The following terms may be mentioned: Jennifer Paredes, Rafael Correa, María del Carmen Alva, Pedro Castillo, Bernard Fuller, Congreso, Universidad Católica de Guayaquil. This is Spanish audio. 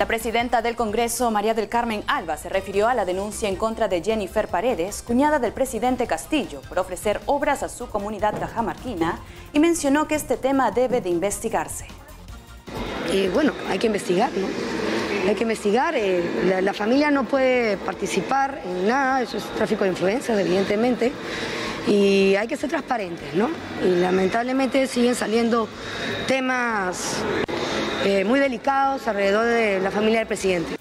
La presidenta del Congreso, María del Carmen Alva, se refirió a la denuncia en contra de Jennifer Paredes, cuñada del presidente Castillo, por ofrecer obras a su comunidad cajamarquina y mencionó que este tema debe de investigarse. Bueno, hay que investigar, ¿no? Hay que investigar, la familia no puede participar en nada, eso es tráfico de influencias, evidentemente, y hay que ser transparentes, ¿no? Y lamentablemente siguen saliendo temas muy delicados alrededor de la familia del presidente.